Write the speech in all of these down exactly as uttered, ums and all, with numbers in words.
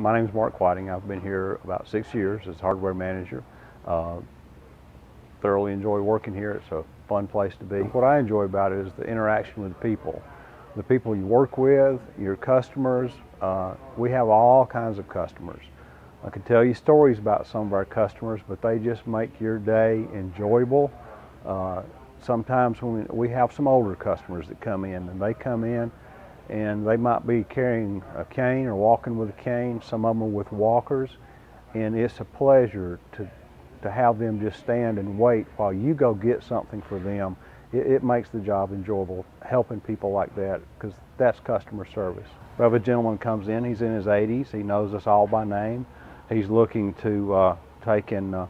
my name is Mark Whiting. I've been here about six years as hardware manager. Uh, thoroughly enjoy working here. It's a fun place to be. What I enjoy about it is the interaction with people. The people you work with, your customers. Uh, we have all kinds of customers. I can tell you stories about some of our customers, but they just make your day enjoyable. Uh, sometimes when we have some older customers that come in, and they come in and they might be carrying a cane or walking with a cane. Some of them are with walkers, and it's a pleasure to, to have them just stand and wait while you go get something for them. It, it makes the job enjoyable, helping people like that, because that's customer service. We have a gentleman comes in, he's in his eighties, he knows us all by name. He's looking to uh, take and uh,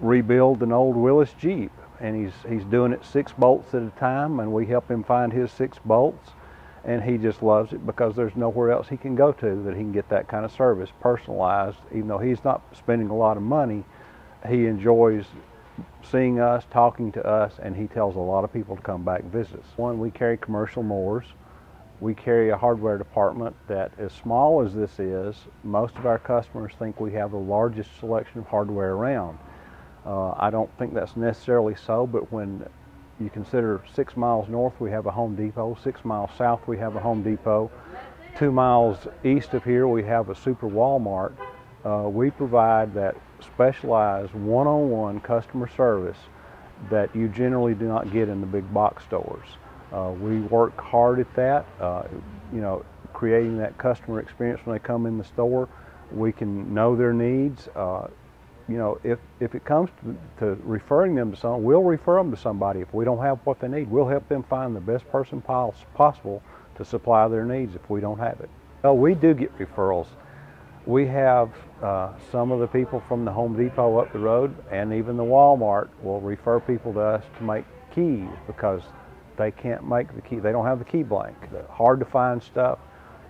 rebuild an old Willys Jeep, and he's, he's doing it six bolts at a time, and we help him find his six bolts, and he just loves it because there's nowhere else he can go to that he can get that kind of service personalized. Even though he's not spending a lot of money, he enjoys seeing us, talking to us, and he tells a lot of people to come back and visit us. One, we carry commercial mowers. We carry a hardware department that, as small as this is, most of our customers think we have the largest selection of hardware around. Uh, I don't think that's necessarily so, but when you consider six miles north, we have a Home Depot. Six miles south, we have a Home Depot. Two miles east of here, we have a Super Walmart. Uh, we provide that specialized one-on-one customer service that you generally do not get in the big box stores. Uh, we work hard at that, uh, you know, creating that customer experience when they come in the store. We can know their needs. Uh, you know, if, if it comes to, to referring them to someone, we'll refer them to somebody. If we don't have what they need, we'll help them find the best person pos- possible to supply their needs if we don't have it. Well, we do get referrals. We have uh, some of the people from the Home Depot up the road, and even the Walmart will refer people to us to make keys because they can't make the key. They don't have the key blank. Hard to find stuff.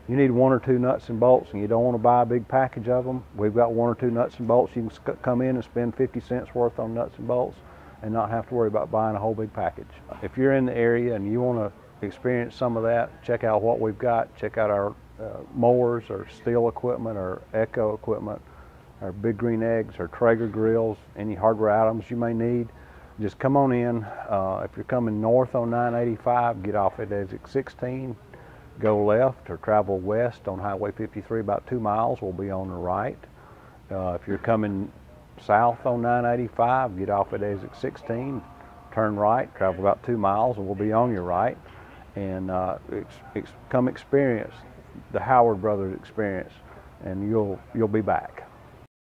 You need one or two nuts and bolts, and you don't want to buy a big package of them. We've got one or two nuts and bolts. You can come in and spend fifty cents worth on nuts and bolts and not have to worry about buying a whole big package. If you're in the area and you want to experience some of that, check out what we've got. Check out our uh, mowers or steel equipment or Echo equipment, our Big Green Eggs or Traeger grills, any hardware items you may need. Just come on in. Uh, if you're coming north on nine eighty-five, get off at exit sixteen, go left or travel west on Highway fifty-three about two miles. We'll be on the right. Uh, if you're coming south on nine eighty-five, get off at exit sixteen, turn right, travel about two miles, and we'll be on your right. And uh, ex ex come experience the Howard Brothers experience, and you'll you'll be back.